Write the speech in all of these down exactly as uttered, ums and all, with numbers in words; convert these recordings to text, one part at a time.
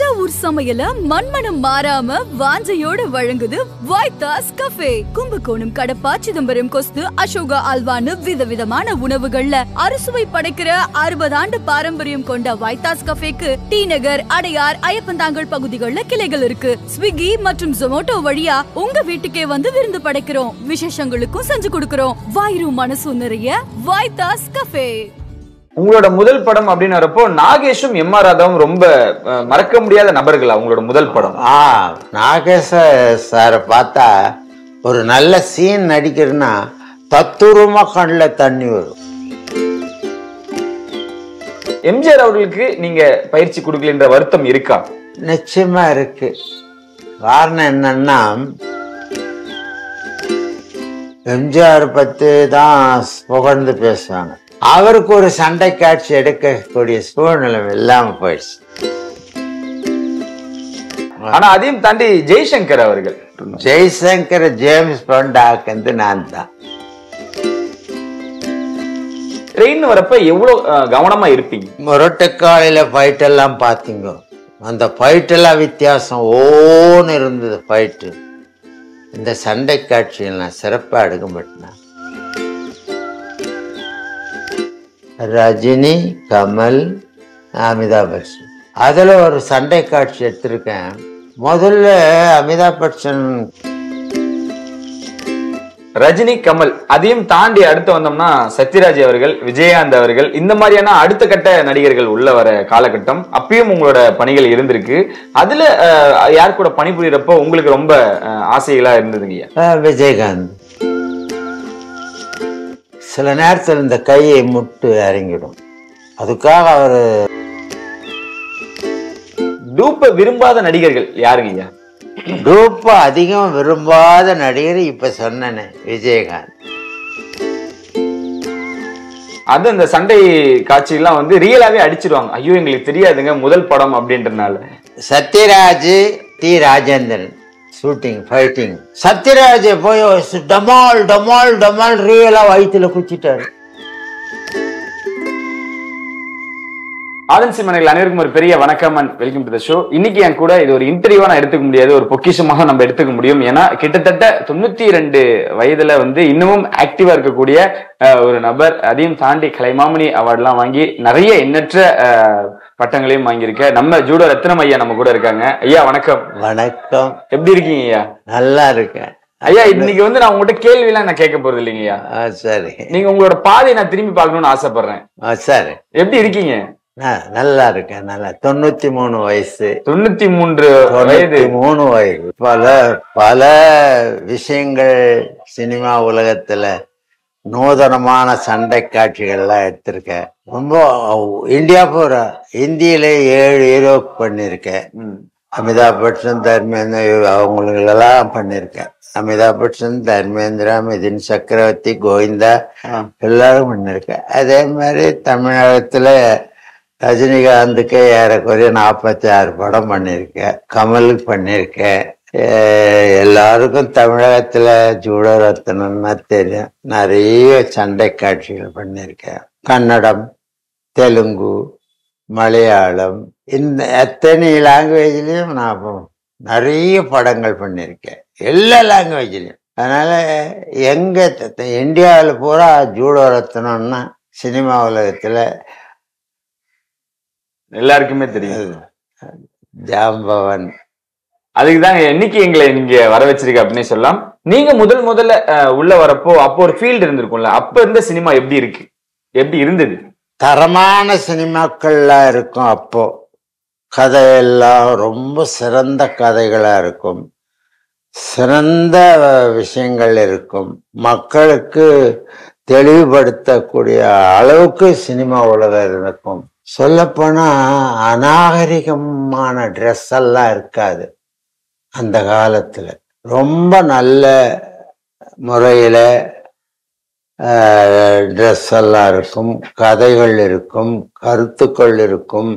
தஞ்சாவூர் சமையல மண்மனம் மாறாம வாஞ்சையோட வழங்குது வைத்தாஸ் கஃபே. கும்பகோணம், கடப்பா, சிதம்பரம், கொஸ்து, அசோகா அல்வான்னு விதவிதமான உணவுகள்ல அறுசுவை படைக்கிற அறுபது ஆண்டு பாரம்பரியம் கொண்ட வைத்தாஸ் கஃபேக்கு டி நகர், அடையார், ஐயப்பந்தாங்கல் பகுதிகள்ல கிளைகள் இருக்கு. ஸ்விக்கி மற்றும் ஜொமேட்டோ வழியா உங்க வீட்டுக்கே வந்து விருந்து படைக்கிறோம். விசேஷங்களுக்கும் செஞ்சு கொடுக்கிறோம். வயிறு மனசும் நிறைய வைத்தாஸ் கஃபே. உங்களோட முதல் படம் அப்படின்னு வரப்போ நாகேஷும் எம் ஆர் ராதாவும் ரொம்ப மறக்க முடியாத நபர்களா உங்களோட முதல் படம்? ஆ, நாகேஷ சாரை பார்த்தா ஒரு நல்ல சீன் நடிக்கிறதுனா தத்துரூமா கண்ணில் தண்ணி வரும். எம்ஜிஆர் அவர்களுக்கு நீங்க பயிற்சி கொடுக்கலன்ற வருத்தம் இருக்கா? நிச்சயமா இருக்கு. காரணம் என்னன்னா எம்ஜிஆர் பத்தி தான் புகழ்ந்து பேசுவாங்க. அவருக்கு ஒரு சண்டை காட்சி எடுக்கக்கூடிய சூழ்நிலை இல்லாம போயிடுச்சு. ஆனா அதையும் தாண்டி ஜெய்சங்கர் அவர்கள், ஜெய்சங்கர் ஜேம்ஸ் பாண்டாக்கு நான் தான். ட்ரெயின் வரப்ப எவ்வளவு கவனமா இருப்பீங்க? முரட்டுக்காலையில ஃபைட் எல்லாம் பாத்தீங்க, அந்த ஃபைட் எல்லாம் வித்தியாசம் ஓன்னு இருந்தது ஃபைட்டு. இந்த சண்டை காட்சியில் நான் சிறப்பா எடுக்க மாட்டேன். ரஜினி, கமல், அமிதாப் பச்சன், அதில் ஒரு சண்டை காட்சி எடுத்திருக்கேன். முதல்ல அமிதாப் பச்சன், ரஜினி, கமல், அதையும் தாண்டி அடுத்து வந்தோம்னா சத்யராஜ் அவர்கள், விஜயகாந்த் அவர்கள், இந்த மாதிரியான அடுத்த கட்ட நடிகர்கள் உள்ள வர காலகட்டம். அப்பயும் உங்களோட பணிகள் இருந்திருக்கு. அதுல யார் கூட பணிபுரியறப்போ உங்களுக்கு ரொம்ப ஆசைகளா இருந்ததுங்கய்யா? விஜயகாந்த். சில நேரத்தில் இந்த கையை முட்டு இறங்கிடும். அதுக்காக அவர் டூப்பை விரும்பாத நடிகர்கள் யாருங்க? டூப்பை அதிகம் விரும்பாத நடிகர் இப்ப சொன்னேன், விஜயகாந்த். அது அந்த சண்டை காட்சியெல்லாம் வந்து ரியலாவே அடிச்சிருவாங்க. ஐயோ, எங்களுக்கு தெரியாதுங்க முதல் படம் அப்படின்றனால. Sathyaraj, T. Rajendran shooting, fighting. Sathyaraj போய் டமால் டமால் டமால் ரியலா வயிற்றுல குச்சிட்டாரு. ஆதன் சிமனைகள் அனைவருக்கும் ஒரு பெரிய வணக்கம் and welcome to the show. இன்னைக்கு என் கூட இது ஒரு இன்டர்வியூவா நான் எடுத்துக்க முடியாது, ஒரு பொக்கிஷமாக நம்ம எடுத்துக்க முடியும். ஏன்னா கிட்டத்தட்ட தொண்ணூத்தி இரண்டு வயதுல வந்து இன்னமும் ஆக்டிவா இருக்கக்கூடிய ஒரு நபர். அதையும் தாண்டி கலைமாமணி அவார்ட்லாம் வாங்கி நிறைய எண்ணற்ற பட்டங்களையும் வாங்கியிருக்க நம்ம ஜூடோ ரத்னம் ஐயா நம்ம கூட இருக்காங்க. ஐயா வணக்கம். வணக்கம். எப்படி இருக்கீங்க ஐயா? நல்லா இருக்கேன் ஐயா. இன்னைக்கு வந்து நான் உங்கள்கிட்ட கேள்வி எல்லாம் நான் கேட்க போறது இல்லைங்கய்யா. சரி. நீங்க உங்களோட பாதையை நான் திரும்பி பார்க்கணும்னு ஆசைப்படுறேன். சரி. எப்படி இருக்கீங்க? நல்லா இருக்கேன். நல்லா. தொண்ணூத்தி மூணு வயசு தொண்ணூத்தி மூன்று வயது மூணு வயது பல பல விஷயங்கள் சினிமா உலகத்துல நூதனமான சண்டை காட்சிகள்லாம் எடுத்திருக்கேன். ரொம்ப இந்தியா போற இந்தியில ஏழு ஹீரோ பண்ணியிருக்கேன். அமிதாப் பச்சன், தர்மேந்திர, அவங்களுக்கெல்லாம் பண்ணியிருக்கேன். அமிதாப் பச்சன், தர்மேந்திரா, மிதின் சக்கரவர்த்தி, கோவிந்தா, எல்லாரும் பண்ணியிருக்கேன். அதே மாதிரி தமிழகத்துல ரஜினிகாந்துக்கு ஏறக்குறைய நாற்பத்தி ஆறு படம் பண்ணியிருக்கேன். கமலுக்கு பண்ணியிருக்கேன். எல்லாருக்கும் தமிழகத்துல ஜூடோ ரத்னம்னா தெரியும். நிறைய சண்டை காட்சிகள் பண்ணியிருக்கேன். கன்னடம், தெலுங்கு, மலையாளம், இந்த எத்தனை லாங்குவேஜ்லையும் நான் நிறைய படங்கள் பண்ணியிருக்கேன், எல்லா லாங்குவேஜ்லையும். அதனால எங்க இந்தியாவில் பூரா ஜூடோ ரத்னம்னா சினிமா உலகத்துல எல்லாருக்குமே தெரியும். ஜாம்பவன். அதுக்குதாங்க இன்னைக்கு எங்களை நீங்க வர வச்சிருக்க அப்படின்னு சொல்லலாம். நீங்க முதல் முதல்ல உள்ள வரப்போ அப்போ ஒரு ஃபீல்டு இருந்திருக்கும்ல, அப்ப இருந்த சினிமா எப்படி இருக்கு, எப்படி இருந்தது? தரமான சினிமாக்கள்லாம் இருக்கும். அப்போ கதையெல்லாம் ரொம்ப சிறந்த கதைகளா இருக்கும், சிறந்த விஷயங்கள் இருக்கும், மக்களுக்கு தெளிவுபடுத்தக்கூடிய அளவுக்கு சினிமா உலகம் இருக்கும். சொல்லப்போனா அநாகரிகமான ட்ரெஸ் எல்லாம் இருக்காது அந்த காலத்துல. ரொம்ப நல்ல முறையில ட்ரெஸ் எல்லாம் இருக்கும், கதைகள் இருக்கும், கருத்துக்கள் இருக்கும்,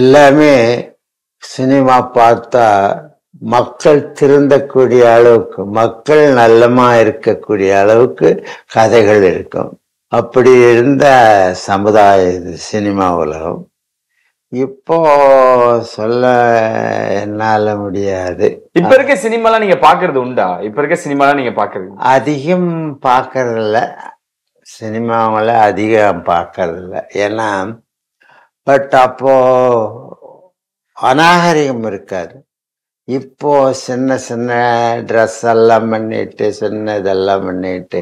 எல்லாமே. சினிமா பார்த்தா மக்கள் திருந்தக்கூடிய அளவுக்கு, மக்கள் நல்லமா இருக்கக்கூடிய அளவுக்கு கதைகள் இருக்கும். அப்படி இருந்த சமுதாய சினிமா உலகம். இப்போ சொல்ல என்னால முடியாது. இப்ப இருக்க சினிமாலாம் நீங்க பாக்குறது உண்டா? இப்ப இருக்க சினிமாலாம் நீங்க பாக்குறது அதிகம் பாக்குறது இல்ல, சினிமாவில் அதிகம் பாக்குறது இல்லை. ஏன்னா பட் அப்போ அநாகரிகம் இருக்காது. இப்போ சின்ன சின்ன ட்ரெஸ் எல்லாம் பண்ணிட்டு சின்ன இதெல்லாம் பண்ணிட்டு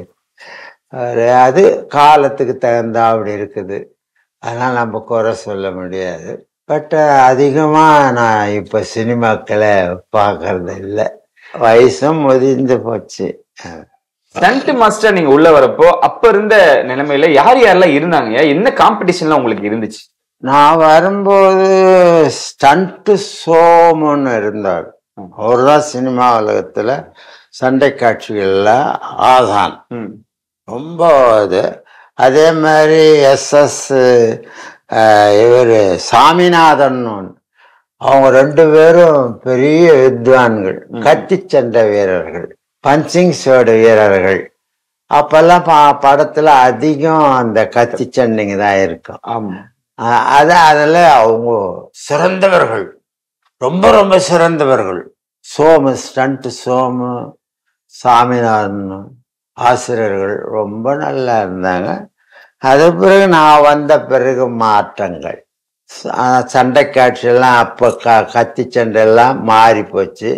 அது காலத்துக்கு தகுந்த அப்படி இருக்குது. அதெல்லாம் நம்ம குறை சொல்ல முடியாது. பட் அதிகமாக நான் இப்போ சினிமாக்களை பார்க்கறது இல்லை, வயசும் முதிர்ந்து போச்சு. ஸ்டண்ட் மாஸ்டர் நீங்கள் உள்ளே வரப்போ அப்போ இருந்த நிலைமையில யார் யாரெல்லாம் இருந்தாங்க, என்ன காம்படிஷன்லாம் உங்களுக்கு இருந்துச்சு? நான் வரும்போது ஸ்டண்ட்டு சோமன்னு இருந்தார். அவர் தான் சினிமா உலகத்தில் சண்டை காட்சிகளில் ஆதான் ரொம்ப இது. அதே மாதிரி எஸ்எஸ் இவர் சாமிநாதன் ஒன்று, அவங்க ரெண்டு பேரும் பெரிய வித்வான்கள், கத்தி சண்டை வீரர்கள், பஞ்சிங் சோடு வீரர்கள். அப்பெல்லாம் பா படத்தில் அதிகம் அந்த கத்தி சண்டைங்க தான் இருக்கும். ஆமாம், அது அதில் அவங்க சிறந்தவர்கள், ரொம்ப ரொம்ப சிறந்தவர்கள். சோமு ஸ்டண்ட்டு சோமு சாமிநாதன் ஆசிரியர்கள் ரொம்ப நல்லா இருந்தாங்க. அது பிறகு நான் வந்த பிறகு மாற்றங்கள், சண்டை காட்சியெல்லாம் அப்போ க கத்தி சண்டையெல்லாம் மாறி போச்சு.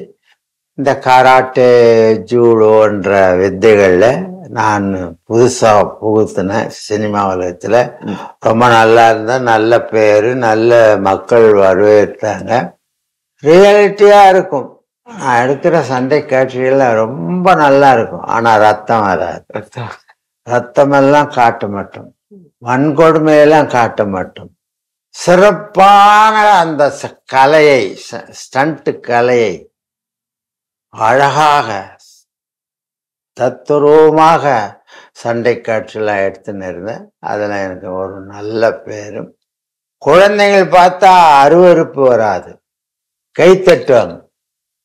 இந்த கராட்டே ஜூடோன்ற வித்தைகளில் நான் புதுசாக புகுத்தினேன் சினிமா உலகத்தில். ரொம்ப நல்லா இருந்தேன், நல்ல பேர், நல்ல மக்கள் வரவேற்றாங்க. ரியாலிட்டியாக இருக்கும், நான் எடுக்கிற சண்டை காட்சிகள்லாம் ரொம்ப நல்லா இருக்கும். ஆனால் ரத்தம் வராது, ரத்தம் ரத்தமெல்லாம் காட்ட மாட்டோம், வன்கொடுமையெல்லாம் காட்ட மாட்டோம். சிறப்பான அந்த கலையை, ஸ்டண்ட்டு கலையை அழகாக தத்துரூபமாக சண்டை காட்சியெல்லாம் எடுத்துன்னு இருந்தேன். அதில் எனக்கு ஒரு நல்ல பேரும். குழந்தைகள் பார்த்தா அருவருப்பு வராது, கை தட்டுவாங்க.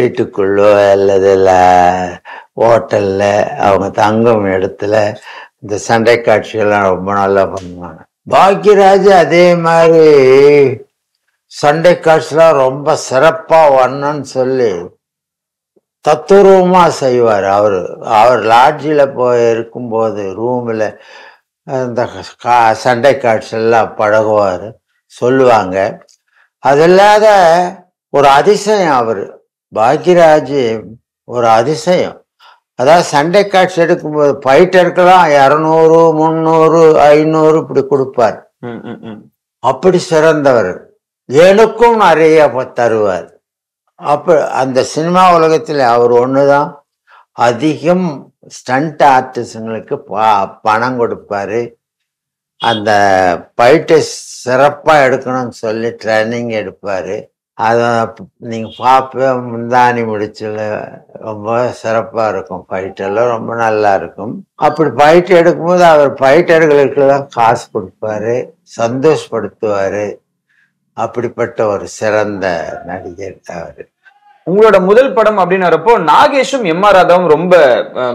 வீட்டுக்குள்ளோ அல்லது இல்லை ஹோட்டலில் அவங்க தங்கும் இடத்துல இந்த சண்டை காட்சிகள்லாம் ரொம்ப நல்லா பண்ணுவாங்க. பாக்யராஜ் அதே மாதிரி சண்டை காட்சிலாம் ரொம்ப சிறப்பாக வரணும்னு சொல்லி தத்துரூபமாக செய்வார். அவர் அவர் லாட்ஜில் போய் இருக்கும்போது ரூமில் இந்த கா சண்டை காட்சியெல்லாம் பழகுவார், சொல்லுவாங்க. அது இல்லாத ஒரு அதிசயம் அவர் பாக்யராஜ், ஒரு அதிசயம். அதாவது சண்டை காட்சி எடுக்கும்போது ஃபைட்டருக்கெல்லாம் இரநூறு முந்நூறு ஐநூறு இப்படி கொடுப்பார். அப்படி சிறந்தவர். எனக்கும் நிறைய தருவார். அப்போ அந்த சினிமா உலகத்தில் அவர் ஒன்று தான் அதிகம் ஸ்டண்ட் ஆர்டிஸ்டுங்களுக்கு பா பணம் கொடுப்பார். அந்த ஃபைட்டை சிறப்பாக எடுக்கணும்னு சொல்லி ட்ரைனிங் எடுப்பார். அதை நீங்கள் பார்ப்ப முந்தானி முடிச்சல ரொம்ப சிறப்பாக இருக்கும். ஃபைட்டெல்லாம் ரொம்ப நல்லா இருக்கும். அப்படி ஃபைட் எடுக்கும்போது அவர் ஃபைட்டர்களுக்கெல்லாம் காசு கொடுப்பாரு, சந்தோஷப்படுத்துவார். அப்படிப்பட்ட ஒரு சிறந்த நடிகர் அவர். உங்களோட முதல் படம் அப்படின்னு வரப்போ நாகேஷும் எம் ஆர் ராதாவும் ரொம்ப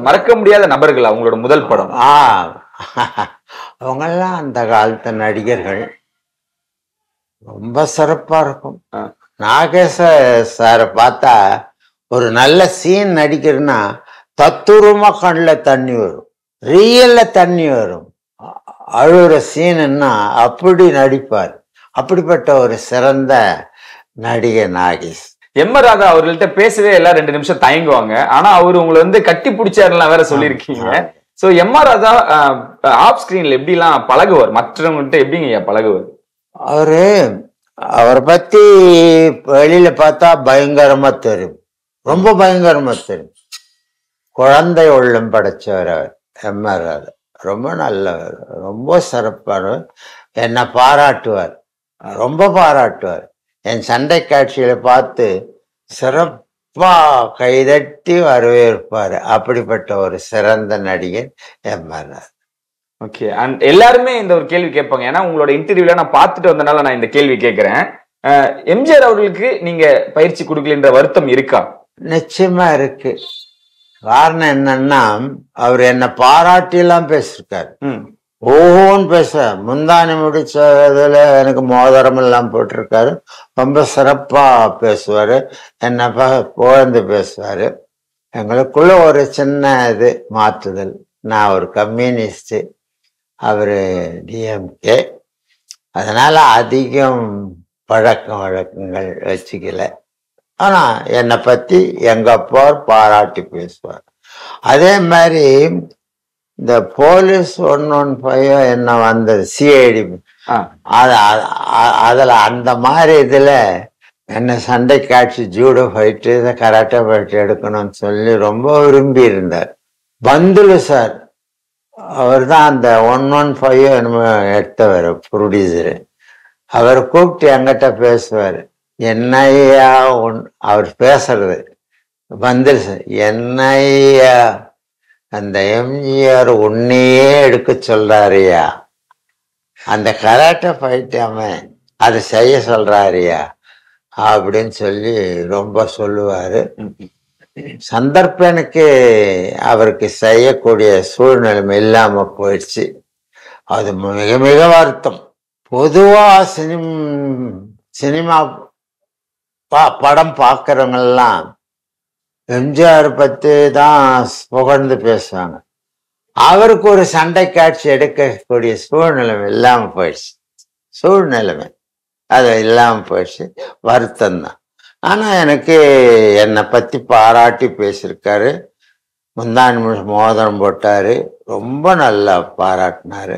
மறக்க முடியாத நபர்களா உங்களோட முதல் படம்? ஆ, அவங்கெல்லாம் அந்த காலத்து நடிகர்கள், ரொம்ப சிறப்பாக இருக்கும். நாகேஷ சாரை பார்த்தா ஒரு நல்ல சீன் நடிக்கிறதுனா தத்துரூபமாக கண்ணில் தண்ணி வரும், ரியலில் தண்ணி வரும். அழுகிற சீனுன்னா அப்படி நடிப்பார். அப்படிப்பட்ட ஒரு சிறந்த நடிகர் நாகேஷ். எம் ஆர் ராதா அவர்கள்ட்ட பேசவே எல்லாம் ரெண்டு நிமிஷம் தயங்குவாங்க. ஆனால் அவர் உங்களை வந்து கட்டி பிடிச்சாருலாம் வேற சொல்லியிருக்கீங்க. So M R Radha off ஸ்க்ரீனில் எப்படிலாம் பழகுவார், மற்றவங்கள்ட்ட எப்படிங்க பழகுவார் அவரு? அவரை பற்றி வெளியில பார்த்தா பயங்கரமாக தெரியும், ரொம்ப பயங்கரமாக தெரியும். குழந்தை உள்ளம் படைச்சவர் அவர் எம் ஆர் ராதா. ரொம்ப நல்லவர், ரொம்ப சிறப்பானவர். என்னை பாராட்டுவார், ரொம்ப பாராட்டுவார். என் சண்டை காட்சியில பார்த்து சிறப்பா கைதட்டி வரவேற்பாரு. அப்படிப்பட்ட ஒரு சிறந்த நடிகன் எம்ஆர். ஓகே, அண்ட் எல்லாருமே இந்த ஒரு கேள்வி கேட்பாங்க, ஏன்னா உங்களோட இன்டர்வியூல நான் பார்த்துட்டு வந்தனால நான் இந்த கேள்வி கேட்கிறேன். எம்ஜிஆர் அவர்களுக்கு நீங்க பயிற்சி கொடுக்கலன்ற வருத்தம் இருக்கா? நிச்சயமா இருக்கு. காரணம் என்னன்னா, அவர் என்னை பாராட்டி எல்லாம் பேசிருக்காரு, ஓஹோன்னு பேச முந்தானி முடிச்சதுல எனக்கு மோதிரம் எல்லாம் போட்டிருக்காரு. ரொம்ப சிறப்பா பேசுவாரு, என்னை புகழ்ந்து பேசுவாரு. எங்களுக்குள்ள ஒரு சின்ன இது மாற்றுதல். நான் ஒரு கம்யூனிஸ்ட், அவரு டிஎம்கே, அதனால அதிகம் பழக்க வழக்கங்கள் வச்சுக்கல. ஆனா என்னை பத்தி எங்க அப்பா பாராட்டி பேசுவார். அதே மாதிரி இந்த போலீஸ் ஒன் ஒன் ஃபைவ் என்ன வந்தது, சிஐடி, அதுல அந்த மாதிரி இதுல என்ன சண்டை காட்சி, ஜூடோ ஃபைட்டு, இதை கராட்டே ஃபைட்டு எடுக்கணும்னு சொல்லி ரொம்ப விரும்பி இருந்தார். பந்துலு சார், அவர் தான் அந்த ஒன் ஒன் ஃபைவ் என்னமோ எடுத்தவர் ப்ரொடியூசரு. அவர் கூப்பிட்டு எங்கிட்ட பேசுவார், என்னையா ஒன், அவர் பேசுறது பந்துலு சார், என்னையா அந்த எம்ஜிஆர் உன்னையே எடுக்க சொல்றாரியா, அந்த கராட்டை ஃபைட்டாம அதை செய்ய சொல்றாரியா அப்படின்னு சொல்லி ரொம்ப சொல்லுவாரு. சந்தர்ப்பனுக்கு அவருக்கு செய்யக்கூடிய சூழ்நிலைமை இல்லாம போயிடுச்சு. அது மிக மிக வருத்தம். பொதுவா சினிம் சினிமா பா படம் பார்க்கறவங்கெல்லாம் எம்ஜிஆர் பத்தி தான் புகழ்ந்து பேசுவாங்க. அவருக்கு ஒரு சண்டை காட்சி எடுக்கக்கூடிய சூழ்நிலைமை இல்லாம போயிடுச்சு. சூழ்நிலைமை அது இல்லாம போயிடுச்சு, வருத்தம் தான். ஆனா எனக்கு என்னை பத்தி பாராட்டி பேசியிருக்காரு, முந்தாணி நிமிஷம் மோதிரம் போட்டாரு, ரொம்ப நல்லா பாராட்டினாரு.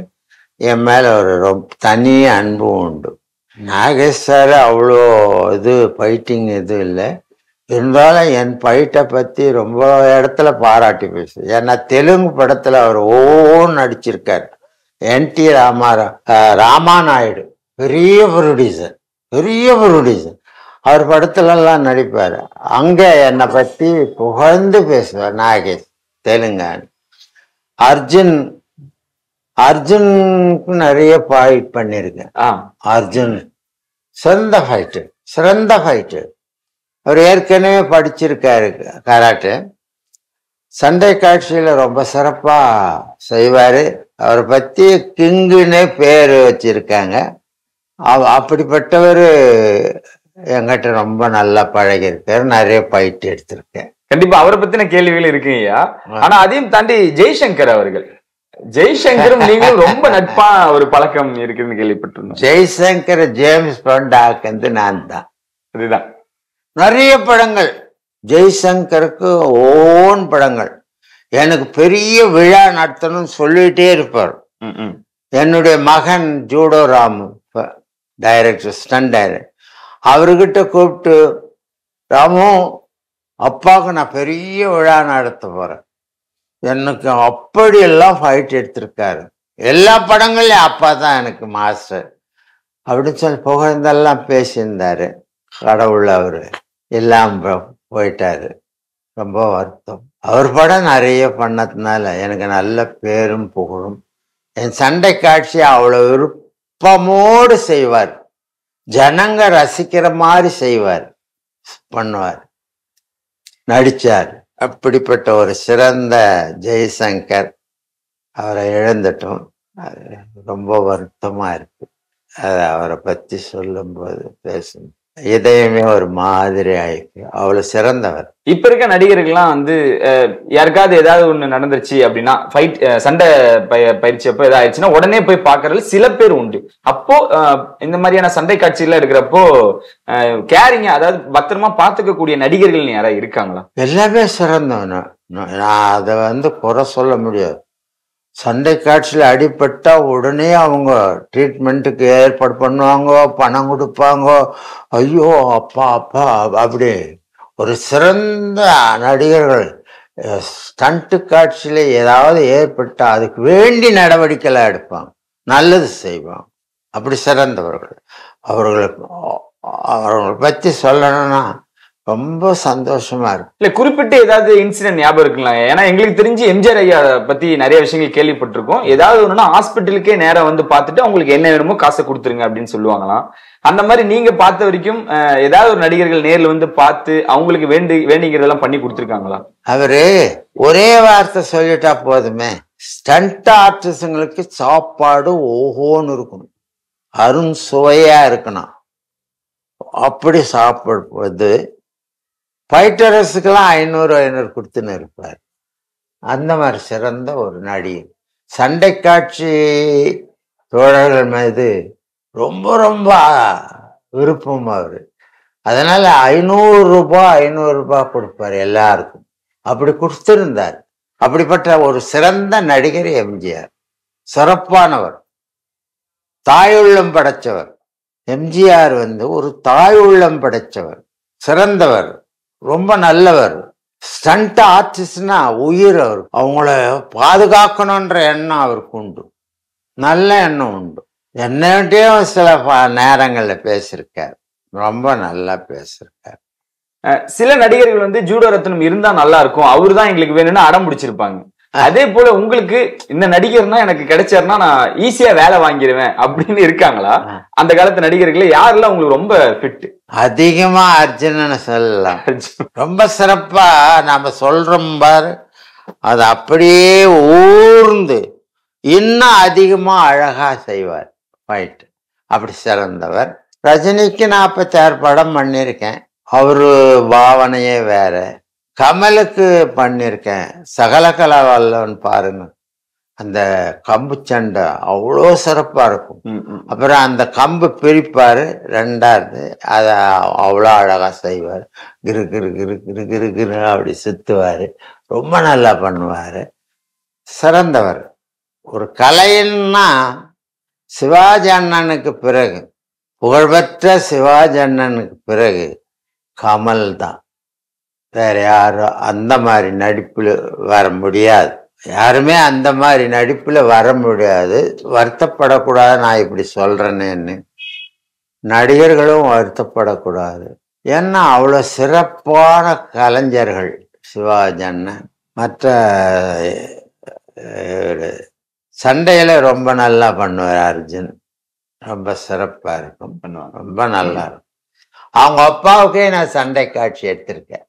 என் மேல ஒரு ரொம்ப தனி அன்பு உண்டு. நாகேஷ் சார் அவ்வளோ இது ஃபைட்டிங் இது இல்லை, இருந்தாலும் என் ஃபைட்டை பற்றி ரொம்ப இடத்துல பாராட்டி பேசு. ஏன்னா தெலுங்கு படத்தில் அவர் ஓன்னு நடிச்சிருக்கார். என் டி ராமாரா ராமாநாயுடு பெரிய ப்ரொடியூசர், பெரிய ப்ரொடியூசர். அவர் படத்துலலாம் நடிப்பார். அங்கே என்னை பற்றி புகழ்ந்து பேசுவார் நாகேஷ் தெலுங்கான். அர்ஜுன், அர்ஜுனுக்கு நிறைய ஃபைட் பண்ணியிருக்கேன். ஆ, அர்ஜுன் சிறந்த ஃபைட்டு, சிறந்த ஃபைட்டு. அவர் ஏற்கனவே படிச்சிருக்காரு கராட்டே. சண்டை காட்சியில் ரொம்ப சிறப்பாக செய்வார். அவரை பற்றி கிங்குன்னு பேர் வச்சுருக்காங்க. அவ் அப்படிப்பட்டவர் எங்கிட்ட ரொம்ப நல்லா பழகிருக்காரு, நிறைய ஃபைட் எடுத்திருக்கேன். கண்டிப்பாக அவரை பற்றின கேள்விகள் இருக்குங்கய்யா. ஆனால் அதையும் தாண்டி ஜெய்சங்கர் அவர்கள், ஜெய்சங்கரும் நீங்களும் ரொம்ப நட்பா ஒரு பழக்கம் இருக்குன்னு கேள்விப்பட்டிருந்தோம். ஜெய்சங்கர் ஜேம்ஸ் பாண்டாக்கு நான் தான். அதுதான் நிறைய படங்கள் ஜெய்சங்கருக்கு ஓன் படங்கள். எனக்கு பெரிய விழா நடத்தணும்னு சொல்லிட்டே இருப்பார். என்னுடைய மகன் judo Ramu director, stunt director, அவர்கிட்ட கூப்பிட்டு, ராமு அப்பாவுக்கு நான் பெரிய விழா நடத்த போறேன், எனக்கு அப்படியெல்லாம் ஃபைட் எடுத்திருக்காரு, எல்லா படங்கள்லையும் அப்பா தான் எனக்கு மாஸ்டர் அப்படின்னு சொல்லி புகழ்ந்தெல்லாம் பேசியிருந்தாரு. கடவுள் அவரு இல்லாம போயிட்டாரு, ரொம்ப வருத்தம். அவர் படம் நிறைய பண்ணதுனால எனக்கு நல்ல பேரும் புகழும். என் சண்டை காட்சியை அவ்வளோ விருப்பமோடு செய்வார், ஜனங்க ரசிக்கிற மாதிரி செய்வார், பண்ணுவார், நடிச்சார். அப்படிப்பட்ட ஒரு சிறந்த ஜெய்சங்கர் அவரை இழந்துட்டோம், ரொம்ப வருத்தமா இருக்கு. அது அவரை பற்றி சொல்லும்போது பேசும் இதயமே ஒரு மாதிரி ஆயிருக்கு, அவ்வளவு சிறந்தவர். இப்ப இருக்க நடிகர்கள்லாம் வந்து யாருக்காவது ஏதாவது ஒண்ணு நடந்துருச்சு அப்படின்னா, ஃபைட் சண்டை பய பயிற்சி அப்போ ஏதாவது ஆயிடுச்சுன்னா உடனே போய் பாக்குறது சில பேர் உண்டு. அப்போ இந்த மாதிரியான சண்டை காட்சியெல்லாம் இருக்கிறப்போ கேரிங்க, அதாவது பத்திரமா பாத்துக்க கூடிய நடிகர்கள் யாராவது இருக்காங்களா? எல்லாமே சிறந்தவன, நான் அதை வந்து குறை சொல்ல முடியாது. சண்டை காட்சியில் அடிபட்டா உடனே அவங்க ட்ரீட்மெண்ட்டுக்கு ஏற்பாடு பண்ணுவாங்க, பணம் கொடுப்பாங்க. ஐயோ அப்பா அப்பா அப்படி ஒரு சிறந்த நடிகர்கள் ஸ்டண்ட்டு காட்சியில் ஏதாவது ஏற்பட்டால் அதுக்கு வேண்டி நடவடிக்கைலாம் எடுப்பாங்க, நல்லது செய்வாங்க. அப்படி சிறந்தவர்கள் அவர்களுக்கு அவங்களை பற்றி சொல்லணும்னா ரொம்ப சந்தோஷமா இருக்கு. இல்ல குறிப்பிட்ட ஏதாவது இன்சிடென்ட் ஞாபகம் இருக்குங்களா? ஏன்னா எங்களுக்கு தெரிஞ்சு எம்ஜிஆர் ஐயா பத்தி நிறைய விஷயங்கள் கேள்விப்பட்டிருக்கோம். ஏதாவது ஒண்ணுன்னா ஹாஸ்பிட்டலுக்கே நேரம் வந்து பார்த்துட்டு அவங்களுக்கு என்ன வேணுமோ காசை கொடுத்துருங்க அப்படின்னு சொல்லுவாங்களாம். அந்த மாதிரி நீங்க பார்த்த வரைக்கும் ஏதாவது ஒரு நடிகர்கள் நேரில் வந்து பார்த்து அவங்களுக்கு வேண்டி வேண்டிங்கிறதெல்லாம் பண்ணி கொடுத்துருக்காங்களா? அவரு ஒரே வார்த்தை சொல்லிட்டா போதுமே. ஸ்டண்ட் ஆர்டிஸ்டுங்களுக்கு சாப்பாடு ஓஹோன்னு இருக்கணும், அரும் சுவையா இருக்கணும். அப்படி சாப்பிடும்போது ஃபைட்டர்ஸுக்கெல்லாம் ஐநூறு ஐநூறு கொடுத்துன்னு இருப்பார். அந்த மாதிரி சிறந்த ஒரு நடிகர். சண்டை காட்சி தோழர்கள் மீது ரொம்ப ரொம்ப விருப்பம் அவர். அதனால் ஐநூறு ரூபாய் ஐநூறு ரூபாய் கொடுப்பார் எல்லாருக்கும். அப்படி கொடுத்துருந்தார். அப்படிப்பட்ட ஒரு சிறந்த நடிகர் எம்ஜிஆர். சிறப்பானவர், தாய் உள்ளம் படைச்சவர். எம்ஜிஆர் வந்து ஒரு தாய் உள்ளம் படைச்சவர், சிறந்தவர், ரொம்ப நல்லவர். ஸ்டண்ட் ஆர்டிஸ்ட்னா உயிர் அவர். அவங்கள பாதுகாக்கணுன்ற எண்ணம் அவருக்கு உண்டு, நல்ல எண்ணம் உண்டு. என்னட்டையும் சில நேரங்களில் பேசியிருக்கார், ரொம்ப நல்லா பேசியிருக்கார். சில நடிகர்கள் வந்து ஜூடோ ரத்னம் இருந்தா நல்லா இருக்கும், அவரு தான் எங்களுக்கு வேணும்னு அடம் பிடிச்சிருப்பாங்க. அதே போல உங்களுக்கு இந்த நடிகர்னா எனக்கு கிடைச்சாருன்னா நான் ஈஸியா வேலை வாங்கிடுவேன் அப்படின்னு இருக்காங்களா? அந்த காலத்து நடிகர்களே யாரெல்லாம் உங்களுக்கு ரொம்ப ஃபிட்? அதிகமா அர்ஜுனன்னு சொல்லலாம். ரொம்ப சிறப்பா நாம சொல்றோம் பாரு, அது அப்படியே ஊர்ந்து இன்னும் அதிகமா அழகா செய்வார். ரைட், அப்படி சிறந்தவர். ரஜினிக்கு நாற்பத்தி ஆறு படம் பண்ணியிருக்கேன், அவரு பாவனையே வேற. கமலுக்கு பண்ணியிருக்கேன், சகலகலா வல்லவன் பாருங்க. அந்த கம்பு சண்டை அவ்வளோ சிறப்பாக இருக்கும். அப்புறம் அந்த கம்பு பிரிப்பார் ரெண்டாவது, அதை அவ்வளோ அழகாக செய்வார். கிரு கிரு கிரு கிரு கிரு கிரு அப்படி சுற்றுவார், ரொம்ப நல்லா பண்ணுவார். சிறந்தவர். ஒரு கலைன்னா சிவாஜி அண்ணனுக்கு பிறகு, புகழ்பெற்ற சிவாஜி அண்ணனுக்கு பிறகு கமல் தான். வேற யாரும் அந்த மாதிரி நடிப்பில் வர முடியாது, யாருமே அந்த மாதிரி நடிப்பில் வர முடியாது. வருத்தப்படக்கூடாது நான் இப்படி சொல்கிறேன்னு, நடிகர்களும் வருத்தப்படக்கூடாது. ஏன்னா அவ்வளோ சிறப்பான கலைஞர்கள் சிவாஜி அண்ணன். மற்ற சண்டையில் ரொம்ப நல்லா பண்ணுவார் அர்ஜுன், ரொம்ப சிறப்பாக இருக்கும், பண்ணுவாங்க, ரொம்ப நல்லா இருக்கும். அவங்க அப்பாவுக்கே நான் சண்டை காட்சி எடுத்திருக்கேன்.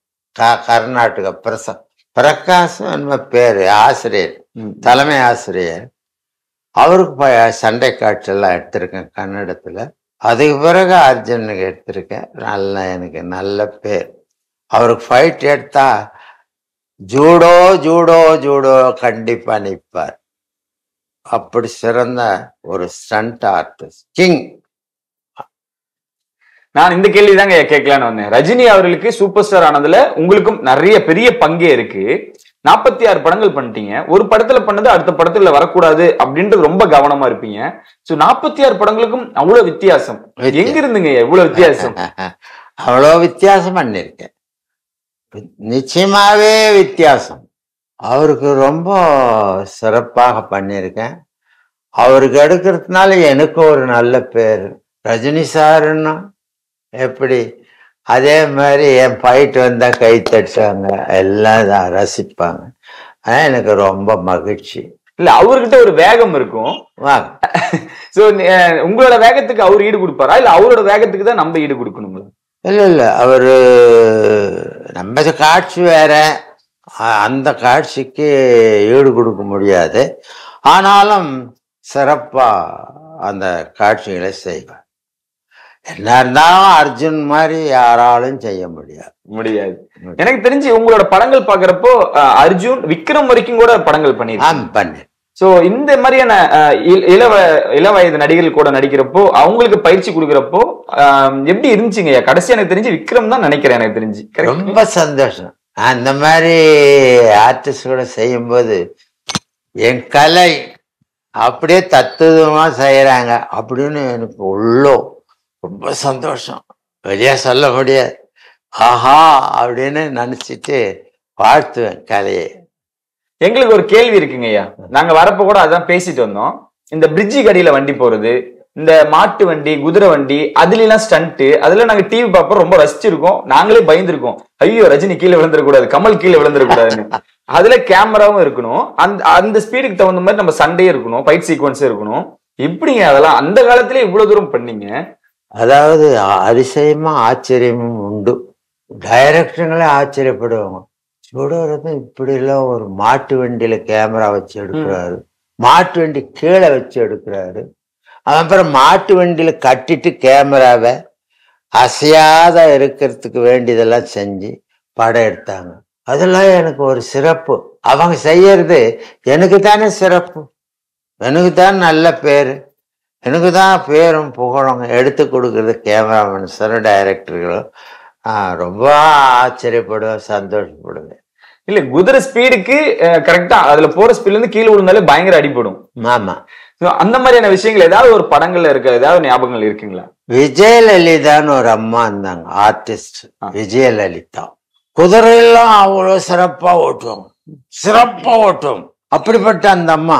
கர்நாடக பிரச பிரகாசம் என்ன பேர், ஆசிரியர், தலைமை ஆசிரியர், அவருக்கு சண்டை காட்சியெல்லாம் எடுத்திருக்கேன் கன்னடத்தில். அதுக்கு பிறகு அர்ஜுனுக்கு எடுத்திருக்கேன். நல்லா எனக்கு நல்ல பேர். அவருக்கு ஃபைட் எடுத்தா ஜூடோ ஜூடோ ஜூடோ கண்டிப்பாக நிற்பார். அப்படி சிறந்த ஒரு ஸ்டண்ட் ஆர்டிஸ்ட், கிங். நான் இந்த கேள்வி தாங்க கேட்கலான்னு வந்தேன். ரஜினி அவர்களுக்கு சூப்பர் ஸ்டார் ஆனதுல உங்களுக்கும் நிறைய பெரிய பங்கே இருக்கு. நாற்பத்தி ஆறு படங்கள் பண்ணிட்டீங்க. ஒரு படத்துல பண்ணது அடுத்த படத்துல வரக்கூடாது அப்படின்றது ரொம்ப கவனமா இருப்பீங்க. சோ நாற்பத்தி ஆறு படங்களுக்கும் அவ்வளவு வித்தியாசம் எங்க இருந்துங்க? எவ்வளவு வித்தியாசம்? அவ்வளோ வித்தியாசம் பண்ணிருக்கேன், நிச்சயமாவே வித்தியாசம். அவருக்கு ரொம்ப சிறப்பாக பண்ணியிருக்கேன். அவருக்கு எடுக்கிறதுனால எனக்கு ஒரு நல்ல பேர். ரஜினி சாருன்னா எப்படி, அதே மாதிரி என் ஃபைட் வந்தால் கை தட்டுவாங்க, எல்லாம் தான் ரசிப்பாங்க. ஆனால் எனக்கு ரொம்ப மகிழ்ச்சி. இல்லை, அவர்கிட்ட ஒரு வேகம் இருக்கும். ஸோ உங்களோட வேகத்துக்கு அவர் ஈடு கொடுப்பாரா, இல்லை அவரோட வேகத்துக்கு தான் நம்ம ஈடு கொடுக்கணுங்களா? இல்லை இல்லை, அவர் நம்ம காட்சி வேற, அந்த காட்சிக்கு ஈடு கொடுக்க முடியாது. ஆனாலும் சிறப்பாக அந்த காட்சிகளை செய்வார். என்ன இருந்தாலும் அர்ஜுன் மாதிரி யாராலும் செய்ய முடியாது முடியாது எனக்கு தெரிஞ்சு. உங்களோட படங்கள் பாக்குறப்போ அர்ஜுன், விக்ரம் வரைக்கும் கூட படங்கள் பண்ணிருக்காங்க. சோ இந்த மாதிரியான இளவ இள வயது நடிகர்கள் கூட நடிக்கிறப்போ அவங்களுக்கு பயிற்சி கொடுக்குறப்போ எப்படி இருந்துச்சுங்க? கடைசி எனக்கு தெரிஞ்சு விக்ரம் தான் நினைக்கிறேன். எனக்கு தெரிஞ்சு ரொம்ப சந்தோஷம். அந்த மாதிரி ஆர்டிஸ்ட் கூட செய்யும்போது என் கலை அப்படியே தத்துவமா செய்யறாங்க அப்படின்னு எனக்கு உள்ளோ ரொம்ப சந்தோஷம். வெளியே சொல்ல முடியாது. ஆஹா அப்படின்னு நினச்சிட்டு வாழ்த்துவேன் கலையை. எங்களுக்கு ஒரு கேள்வி இருக்குங்க ஐயா, நாங்கள் வரப்போ கூட அதான் பேசிட்டு வந்தோம். இந்த பிரிட்ஜு கடியில் வண்டி போகிறது, The Matu and D, Gudravandi, Adilina Stante, Adilana T. Papa, Rombo Rastirgo, Nangle Bindrigo, Ayu Rajini Kill under Guda, Kamal Kill under Guda, Adela Camera Urguno, and the spirit on the met number Sunday Urguno, fight sequence Urguno, Impri Adala, and the Galatri Budurum Pending, eh? Ada the Arisema Archery Mundu, directional archery Podomo, Shoda pretty low or Matu and Dilla camera of Children, Matu and Kill of Children. அப்புறம் மாட்டு வண்டியில கட்டிட்டு கேமராவை அசையாத இருக்கிறதுக்கு வேண்டியதெல்லாம் செஞ்சு படம் எடுத்தாங்க. அதெல்லாம் எனக்கு ஒரு சிறப்பு. அவங்க செய்யறது எனக்கு தானே சிறப்பு. எனக்கு தான் நல்ல பேர். எனக்கு தான் பேரும் புகழும் எடுத்து கொடுக்கிறது கேமராமேன் சரி டைரக்டர்களும் ரொம்ப ஆச்சரியப்படுவேன் சந்தோஷப்படுவேன். இல்ல குதிரை ஸ்பீடுக்கு கரெக்ட்டா அதுல போற ஸ்பீட்ல இருந்து கீழ விழுந்தாலே பயங்கர அடிபடும். ஆமா. So, அந்த மாதிரியான விஷயங்கள் ஏதாவது ஒரு படங்கள்ல இருக்க ஏதாவது ஞாபகங்கள் இருக்குங்களா? விஜயலலிதான்னு ஒரு அம்மா இருந்தாங்க ஆர்டிஸ்ட் விஜயலலிதா. குதிரை எல்லாம் அவ்வளோ சிறப்பா ஓட்டும். சிறப்பா ஓட்டும். அப்படிப்பட்ட அந்த அம்மா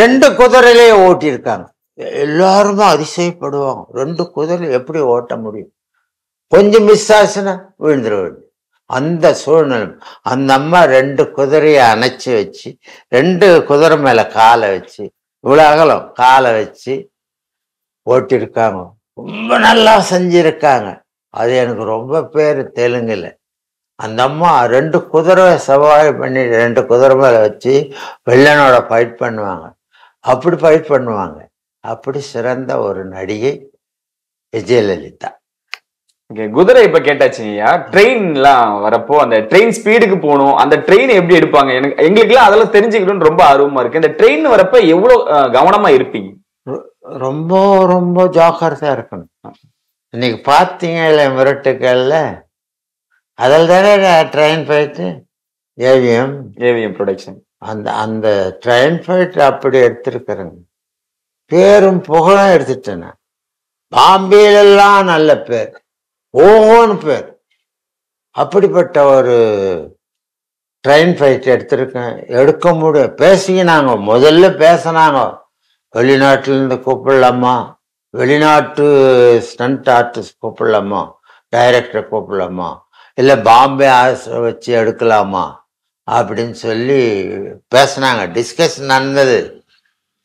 ரெண்டு குதிரையிலே ஓட்டி இருக்காங்க. எல்லாரும் அதிசயப்படுவாங்க. ரெண்டு குதிரை எப்படி ஓட்ட முடியும்? கொஞ்சம் மிஸ் ஆச்சுன்னா விழுந்துருவாங்க. அந்த சூழ்நிலை அந்த அம்மா ரெண்டு குதிரையை அணைச்சி வச்சு ரெண்டு குதிரை மேல காலை வச்சு இவ்வளோ அகலம் காலை வச்சு ஓட்டிருக்காங்க. ரொம்ப நல்லா செஞ்சிருக்காங்க. அது எனக்கு ரொம்ப பேர் தெலுங்குல. அந்த அம்மா ரெண்டு குதிரை சவாரி பண்ணி ரெண்டு குதிரை மேல வச்சு வெள்ளனோட ஃபைட் பண்ணுவாங்க. அப்படி ஃபைட் பண்ணுவாங்க. அப்படி சிறந்த ஒரு நடிகை விஜயலலிதா. Okay, Gudra இப்ப கேட்டாச்சுங்கயா ட்ரெயின்லாம் வரப்போ அந்த ட்ரெயின் ஸ்பீடுக்கு போணும் அந்த ட்ரெயின் எப்படி எடுப்பாங்க எனக்கு எங்களுக்குலாம் அதெல்லாம் தெரிஞ்சுக்கணும்னு ரொம்ப ஆர்வமா இருக்கு. இந்த ட்ரெயின் வரப்ப எவ்வளவு கவனமா இருப்பீங்க? ரொம்ப ரொம்ப ஜாக்கிரதையா இருக்கணும். இன்னைக்கு பாத்தீங்கல்ல மிரட்டுக்கல்ல அதில் தானே train fight AVM AVM production அந்த அந்த ட்ரெயின் ஃபைட் அப்படி எடுத்திருக்கிறேங்க. பேரும் புகழும் எடுத்துட்டேன். பாம்பேலாம் நல்ல பேர் ஓஹோன்னு பேர். அப்படிப்பட்ட ஒரு ட்ரெயின் ஃபைட் எடுத்திருக்கேன். எடுக்க முடியும் பேசிக்கினாங்க. முதல்ல பேசினாங்க வெளிநாட்டிலேருந்து கூப்பிடலாமா வெளிநாட்டு ஸ்டண்ட் ஆர்டிஸ்ட் கூப்பிடலாமா டைரக்டரை கூப்பிடலாமா இல்லை பாம்பே ஆர்டிஸ்ட் வச்சு எடுக்கலாமா அப்படின்னு சொல்லி பேசினாங்க. டிஸ்கஷன் நடந்தது.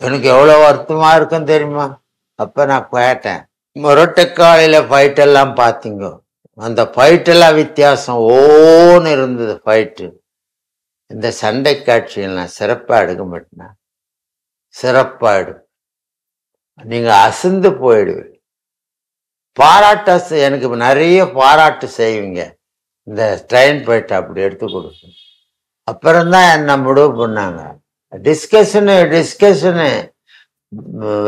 எனக்கு எவ்வளோ வருத்தமாக இருக்குன்னு தெரியுமா? அப்போ நான் கேட்டேன் முரட்டுக்காலையில் ஃபைட்டெல்லாம் பார்த்தீங்க அந்த ஃபைட்டெல்லாம் வித்தியாசம் ஓன்னு இருந்தது ஃபைட்டு. இந்த சண்டை காட்சியில் நான் சிறப்பாக எடுக்க மாட்டேன்னா சிறப்பாக எடு நீங்கள் அசந்து போயிடுவேன். பாராட்ட எனக்கு நிறைய பாராட்டு செய்வீங்க. இந்த ட்ரெயின் ஃபைட்டை அப்படி எடுத்து கொடுக்கு. அப்புறம்தான் என்னை முடிவு பண்ணாங்க. டிஸ்கஷனு டிஸ்கஷனு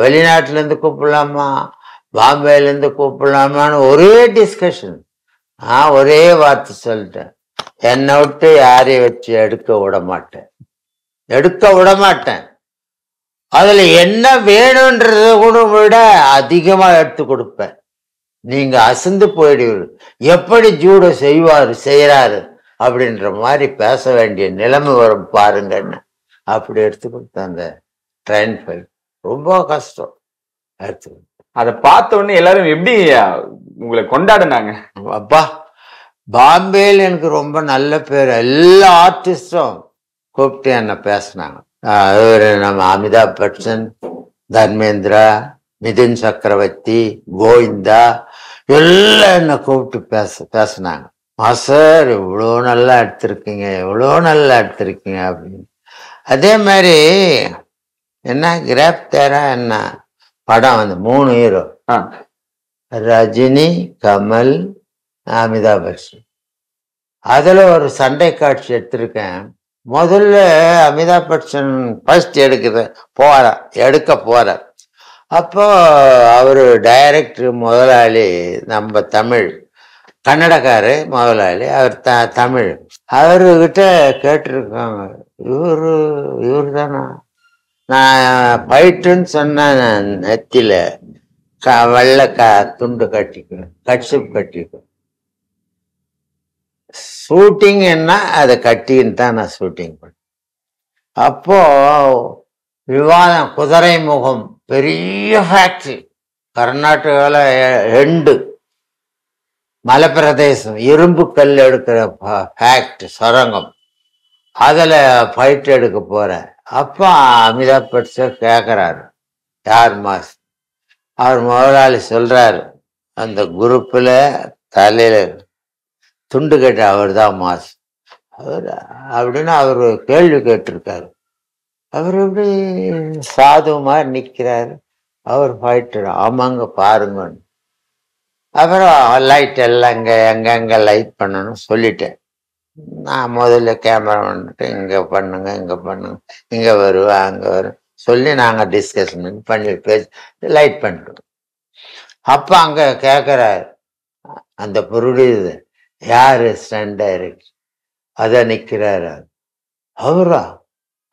வெளிநாட்டிலேருந்து கூப்பிடலாமா பாம்பேலேருந்து கூப்பிடலாமான்னு ஒரே டிஸ்கஷன். நான் ஒரே வார்த்தை சொல்லிட்டேன். என்னை விட்டு யாரையும் வச்சு எடுக்க விட மாட்டேன் எடுக்க விட மாட்டேன். அதில் என்ன வேணுன்றத கூட விட அதிகமாக எடுத்து கொடுப்பேன். நீங்கள் அசந்து போயிடுவீர்கள். எப்படி ஜூடோ செய்வார் செய்கிறாரு அப்படின்ற மாதிரி பேச வேண்டிய நிலைமை வரும் பாருங்கன்னு அப்படி எடுத்து கொடுத்தேன். அந்த ட்ரெயின் ஃபைல் ரொம்ப கஷ்டம் எடுத்து அதை பார்த்த உடனே எல்லாரும் எப்படி உங்களை கொண்டாடினாங்க? அப்பா பாம்பேயில் எனக்கு ரொம்ப நல்ல பேர். எல்லா ஆர்டிஸ்டும் கூப்பிட்டு என்னை பேசினாங்க. இவர் நம்ம அமிதாப் பச்சன் தர்மேந்திரா நிதின் சக்கரவர்த்தி கோவிந்தா எல்லாம் என்னை கூப்பிட்டு பேச பேசினாங்க. மாஸ்டர் இவ்வளோ நல்லா எடுத்திருக்கீங்க இவ்வளோ நல்லா எடுத்திருக்கீங்க அப்படின்னு. அதே மாதிரி என்ன கிராப் தேரா என்ன படம் வந்து மூணு ஹீரோ ரஜினி கமல் அமிதாப் பச்சன். அதில் ஒரு சண்டை காட்சி எடுத்திருக்கேன். முதல்ல அமிதாப் பச்சன் ஃபர்ஸ்ட் எடுக்கிற போற எடுக்க போற அப்போ அவர் டைரக்டர் முதலாளி நம்ம தமிழ் கன்னடக்காரு முதலாளி அவர் த தமிழ் அவர்கிட்ட கேட்டிருக்காங்க இவர் இவர் தானா நான் ஃபைட்டுன்னு சொன்னேன் நான் நெத்தியில் க வெள்ளை க துண்டு கட்டிக்குவேன் கட்சிப் கட்டிக்குவேன். ஷூட்டிங் என்ன அதை கட்டின்னு தான் நான் ஷூட்டிங் பண்ணேன். அப்போது விவாதம் குதிரை முகம் Very factory. Karnataka end. Malapradesh, Irumbu Kalled fact, Sarangam. Adala fight Kapora. Apa Amida Patsa Kakar, Yarmas, or moral soldier, and the Gurupula Talil Tundukata or Damas. I would never tell you get her. Everybody Sadhu Marnikra, our fighter among a parman. Ever light a light pan, solitaire. Now, model camera, Tinga Pananga Pananga, Ingaveru Anger, Solinanga discussion, Pandit page, light pan. Hapanga Kakara and the Purudis, Yar stand direct. Other Nikirara. Aura,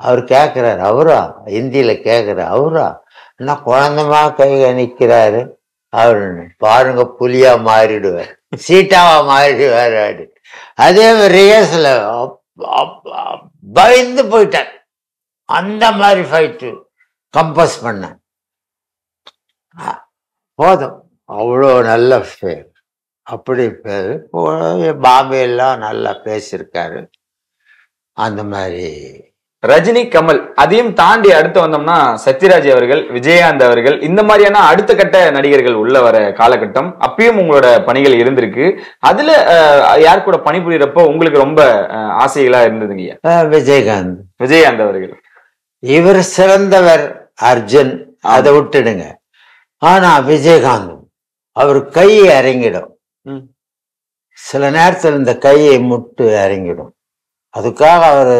our Kakara, Aura, Indila Kakara, Aura, Nakuanama Kaya Nikirare, our Paranga Pulia Maridu, Sita Maridu. That's why rehearsal bind the poeta. And the marified to compass panna. For them, Avro and Allah fail. A pretty fail. Babela and Allah Pesir carrot. And the Mary Rajini Kamal Adim Tandi Adamna, Sathyaraj Avargal, Vijayakanth Avargal, in the Mariana Adakata and Adigal Ulla Kalakatam, Apium Panigal Irindriki, Adela Yarko Panipuri Rapo, Unglumba, Asila and the Vijayakanth. Vijayakanth Avargal. Ever seven the were Arjun, other wood Tedanga. Anna Vijayakanth. Our Kai Aringido. Selenath and the Kai Mut Aringido. அதுக்காக அவர்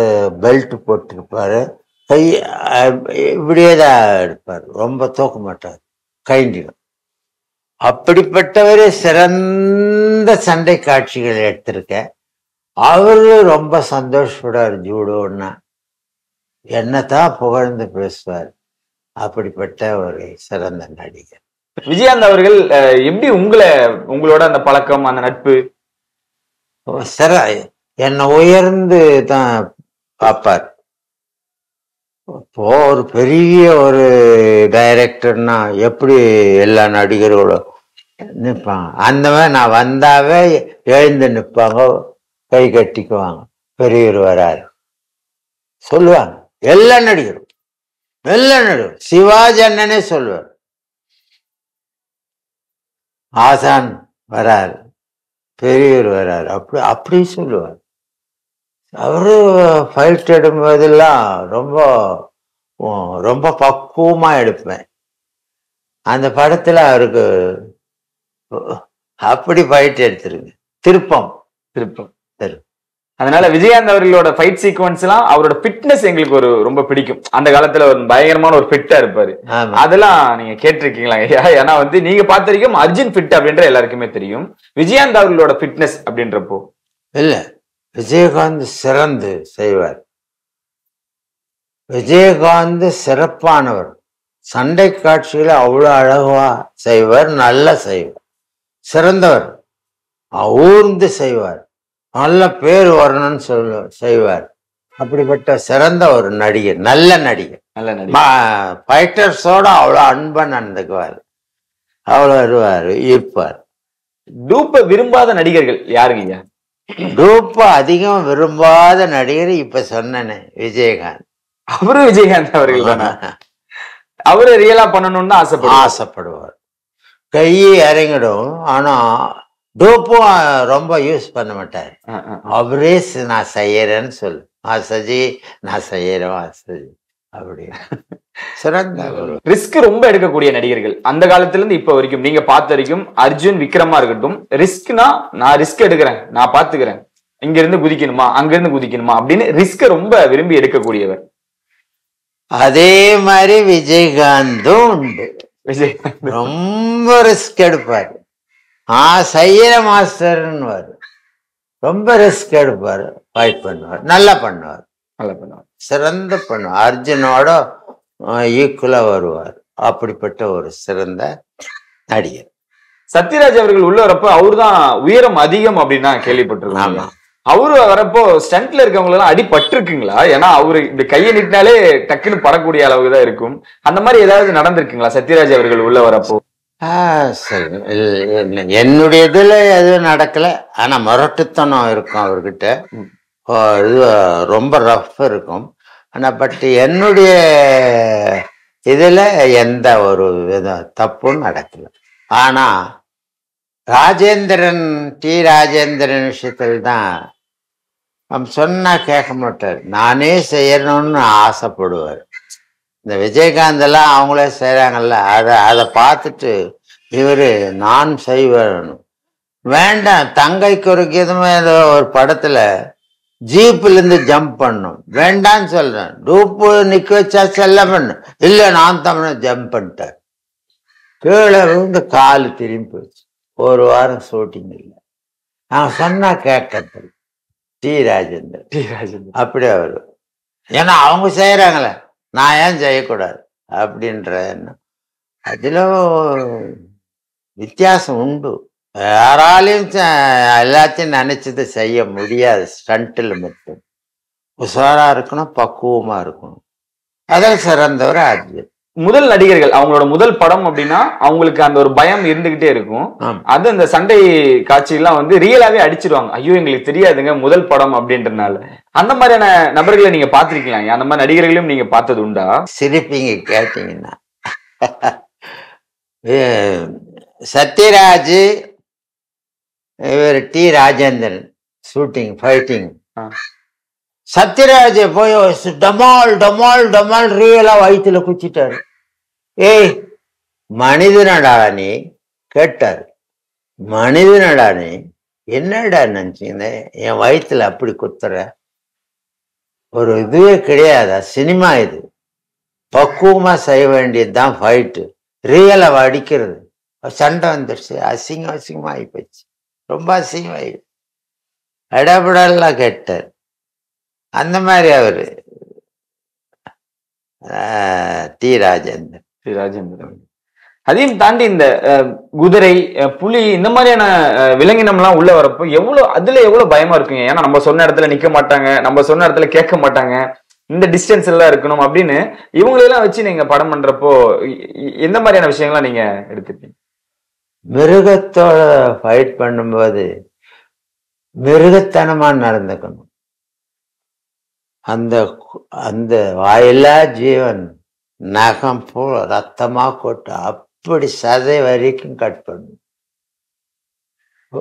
belt போட்டுப்பாரு கை இப்படியே தான் இருப்பார் ரொம்ப தூக்க மாட்டார் கைண்டிடும் அப்படிப்பட்டவரே சிறந்த சண்டை காட்சிகளை எடுத்திருக்க அவர் ரொம்ப சந்தோஷப்படார் ஜூடோன்னா என்னதா புகழ்ந்து பேசுவார் அப்படிப்பட்ட ஒரு சிறந்த நடிகர் விஜயாந்த் அவர்கள் எப்படி உங்களை உங்களோட அந்த பழக்கம் அந்த நட்பு சரி என்ன உயர்ந்து தான் பாப்பார் ஒரு பெரிய ஒரு டைரக்டர்னா எப்படி எல்லா நடிகரோட நிப்பாங்க அந்த மாதிரி நான் வந்தாவே எழுந்து நிப்பாங்க கை கட்டிக்குவாங்க பெரியவர் வராரு சொல்லுவாங்க எல்லா நடிகரும் எல்லா நடிகரும் சிவாஜி அண்ணனே சொல்லுவார் ஆசான் வராரு பெரியவர் வராரு அப்படி அப்படி சொல்லுவார் அவரு ஃபைல் எடுக்கும்போதெல்லாம் ரொம்ப ரொம்ப பக்குவமா எடுப்பேன் அந்த படத்துல அவருக்கு அப்படி ஃபைட் எடுத்துருங்க திருப்பம் திருப்பம் சரி அதனால விஜயாந்த் அவர்களோட ஃபைட் சீக்வென்ஸ்லாம் அவரோட ஃபிட்னஸ் உங்களுக்கு ஒரு ரொம்ப பிடிக்கும் அந்த காலத்துல ஒரு பயங்கரமான ஒரு ஃபிட்டா இருப்பாரு அதெல்லாம் நீங்க கேட்டிருக்கீங்களா ஏன்னா வந்து நீங்க பாத்திருக்கீங்க அர்ஜுன் ஃபிட் அப்படின்ற எல்லாருக்குமே தெரியும் விஜயாந்த் அவர்களோட ஃபிட்னஸ் அப்படின்றப்போ இல்ல விஜயகாந்த் சிறந்து செய்வார் விஜயகாந்த் சிறப்பானவர் சண்டை காட்சியில அவ்வளோ அழகா செய்வார் நல்லா செய்வார் சிறந்தவர் ஊர்ந்து செய்வார் நல்ல பேர் வரணும்னு சொல்ல செய்வார் அப்படிப்பட்ட சிறந்த ஒரு நடிகர் நல்ல நடிகர் நல்ல நடிகர் ஃபைட்டர்ஸோட அவ்வளோ அன்பா நடந்துக்குவார் அவ்வளோ வருவார் இருப்பார் டூப்பை விரும்பாத நடிகர்கள் யாருங்க டூப்பை அதிகம் விரும்பாத நடிகர் இப்ப சொன்னேன் விஜயகாந்த் அவரும் விஜயகாந்த் அவர்கள் தானே அவரு ரியலா பண்ணணும்னு ஆசைப்படுவார் ஆசைப்படுவார் கையை இறங்கிடும் ஆனா டோப்பும் ரொம்ப யூஸ் பண்ண மாட்டார் அவரே நான் செய்யறேன்னு சொல்லு ஆசஜி நான் செய்யறேன் ஆசஜி அப்படி சிறந்த ரிஸ்க் ரொம்ப எடுக்கக்கூடிய நடிகர்கள் அந்த காலத்துல இருந்து இப்ப வரைக்கும் நீங்க பார்த்த வரைக்கும் அர்ஜுன் விக்ரமா இருக்கட்டும் ரிஸ்க்னா நான் ரிஸ்க் எடுக்கிறேன் நான் பாத்துக்கிறேன் இங்க இருந்து குதிக்கணுமா அங்க இருந்து குதிக்கணுமா அப்படின்னு ரிஸ்க் ரொம்ப விரும்பி எடுக்கக்கூடியவர் அதே மாதிரி விஜயகாந்தும் உண்டு விஜயகாந்த் ரொம்ப ரிஸ்க் எடுப்பார் ஆ செய்யற மாஸ்டர்னு வார் ரொம்ப ரிஸ்க் எடுப்பார் ஃபைட் பண்ணுவார் நல்லா பண்ணுவார் நல்லா பண்ணுவார் சிறந்த பண்ணுவார் அர்ஜுனோட ஈக்குவலா வருவார் அப்படிப்பட்ட ஒரு சிறந்த நடிகர் சத்யராஜ் அவர்கள் உள்ள வரப்ப அவர்தான் உயரம் அதிகம் அப்படின்னா கேள்விப்பட்டிருக்கோம் அவரு வரப்போ ஸ்டண்ட்ல இருக்கவங்க எல்லாம் அடிபட்டிருக்கீங்களா? ஏனா அவரு இந்த கையை நீட்டினாலே டக்குன்னு பறக்கூடிய அளவுக்கு தான் இருக்கும். அந்த மாதிரி ஏதாவது நடந்துருக்குங்களா சத்யராஜ் அவர்கள் உள்ள வரப்போ? என்னுடையதுல எதுவும் நடக்கல. ஆனா முரட்டுத்தனம் இருக்கும் அவர்கிட்ட, இது ரொம்ப ரஃப் இருக்கும். ஆனா பட் என்னுடைய இதுல எந்த ஒரு தப்பும் நடக்கல. ஆனா ராஜேந்திரன் டி ராஜேந்திரன் விஷயத்தில் தான் நம்ம சொன்னா கேட்க மாட்டார், நானே செய்யணும்னு ஆசைப்படுவார். இந்த விஜயகாந்த் எல்லாம் அவங்களே செய்கிறாங்கல்ல, அதை அதை பார்த்துட்டு இவர் நான் செய்வேன்னு வேண்டாம். தங்கைக்கு ஒரு கீதமே ஏதோ ஒரு படத்தில் ஜீப்லேருந்து ஜம்ப் பண்ணும், வேண்டான்னு சொல்கிறேன். டூப்பு நிற்க வச்சா செல்ல பண்ணு, இல்லை நான் தமிழ ஜம்ப் பண்ணிட்டார். கீழே இருந்து கால் திரும்பி போச்சு. ஒரு வாரம் ஷூட்டிங் இல்லை. நான் சொன்னால் கேட்கறது டி ராஜேந்தர் டி ராஜேந்தர் அப்படியே அவர், ஏன்னா அவங்க செய்கிறாங்களே நான் ஏன் செய்யக்கூடாது அப்படின்ற எண்ணம். அதில் வித்தியாசம் உண்டு. யாராலையும் எல்லாத்தையும் நினச்சதை செய்ய முடியாது. ஸ்டண்ட்டில் மட்டும் உஷாராக இருக்கணும், பக்குவமாக இருக்கணும். அதில் சிறந்தவர் ஆஜித். முதல் நடிகர்கள் அவங்களோட முதல் படம் அப்படின்னா அவங்களுக்கு அந்த ஒரு பயம் இருந்துகிட்டே இருக்கும். அது அந்த சண்டை காட்சியெல்லாம் வந்து ரியலாவே அடிச்சிருவாங்க. ஐயோ எங்களுக்கு தெரியாதுங்க முதல் படம் அப்படின்றனால. அந்த மாதிரியான நபர்களை நீங்க பாத்திருக்கீங்களா? அந்த மாதிரி நடிகர்களையும் நீங்க பார்த்தது உண்டா? சிரிப்பீங்க கேட்டீங்கன்னா. சத்யராஜ், இவர் டி ராஜேந்திரன் ஷூட்டிங் ஃபைட்டிங். சத்யராஜ போய் டமால் டமால் டமால் ரியலா வயிற்றுல குச்சிட்டாரு. ஏய் மனிதனடா நீ கேட்டார், மனிதனடா நீ என்னடா நினைச்சீங்க என் வயிற்றுல அப்படி குத்துற? ஒரு இதுவே கிடையாதா? சினிமா இது, பக்குவமா செய்ய வேண்டியதுதான் ஃபைட்டு. ரியலா அடிக்கிறது, சண்டை வந்துடுச்சு. அசிங்கம் அசிங்கமா ஆகி போச்சு, ரொம்ப அசிங்கமாயி அடபடலாம் கேட்டார். அந்த மாதிரி அவர் டி ராஜேந்தர் டி ராஜேந்தர் அதையும் தாண்டி இந்த குதிரை புலி இந்த மாதிரியான விலங்கினம்லாம் உள்ள வரப்போ எவ்வளோ அதுல எவ்வளோ பயமா இருக்குங்க. ஏன்னா நம்ம சொன்ன இடத்துல நிற்க மாட்டாங்க, நம்ம சொன்ன இடத்துல கேட்க மாட்டாங்க, இந்த டிஸ்டன்ஸ் எல்லாம் இருக்கணும் அப்படின்னு இவங்களெல்லாம் வச்சு நீங்க படம் பண்றப்போ எந்த மாதிரியான விஷயங்கள்லாம் நீங்க எடுத்துப்பீங்க? மிருகத்தோட ஃபைட் பண்ணும்போது மிருகத்தனமா நடந்துக்கணும். அந்த அந்த வாயிலா ஜீவன் நகம் போ ரத்தமா கொட்டு, அப்படி சதை வரைக்கும் கட் பண்ணும்.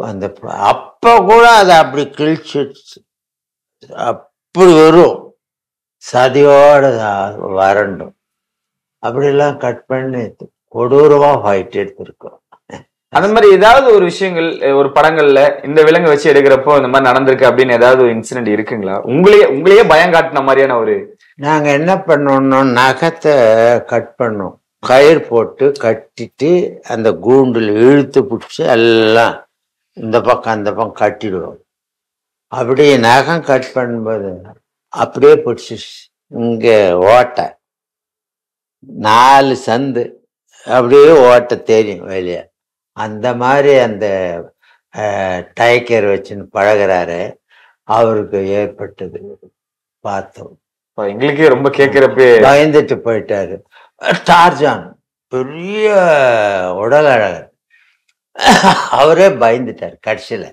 அந்த அப்ப கூட அதை அப்படி கிழிச்சு அப்படி வரும், சதையோட வரண்டும். அப்படிலாம் கட் பண்ணி கொடூரமா ஃபைட் எடுத்திருக்கோம். அந்த மாதிரி ஏதாவது ஒரு விஷயங்கள் ஒரு படங்கள்ல இந்த விலங்கு வச்சு எடுக்கிறப்போ இந்த மாதிரி நடந்திருக்கு அப்படின்னு ஏதாவது இன்சிடென்ட் இருக்குங்களா? உங்களையே உங்களையே பயம் காட்டின மாதிரியான ஒரு. நாங்க என்ன பண்ணோம்னா நகத்தை கட் பண்ணோம், கயிறு போட்டு கட்டிட்டு அந்த கூண்டில் இழுத்து பிடிச்சி எல்லாம் இந்த பக்கம் அந்த பக்கம் கட்டிடுவோம். அப்படியே நகம் கட் பண்ணும்போது அப்படியே பிடிச்சி இங்க ஓட்டை நாலு சந்து அப்படியே ஓட்டை தெரியும் வெளியே. அந்த மாதிரி அந்த டைக்கர் வச்சுன்னு பழகிறாரு, அவருக்கு ஏற்பட்டது பார்த்தோம். எங்களுக்கே ரொம்ப கேட்கிறப்ப பயந்துட்டு போயிட்டாரு. டார்ஜான் பெரிய உடல் அழகர், அவரே பயந்துட்டார் கடைசியில.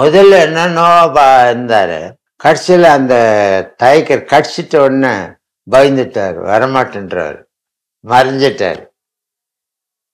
முதல்ல என்னன்னோ இருந்தாரு, கடைசியில அந்த டைக்கர் கடிச்சிட்ட உடனே பயந்துட்டார், வரமாட்டேன்றாரு, மறைஞ்சிட்டாரு.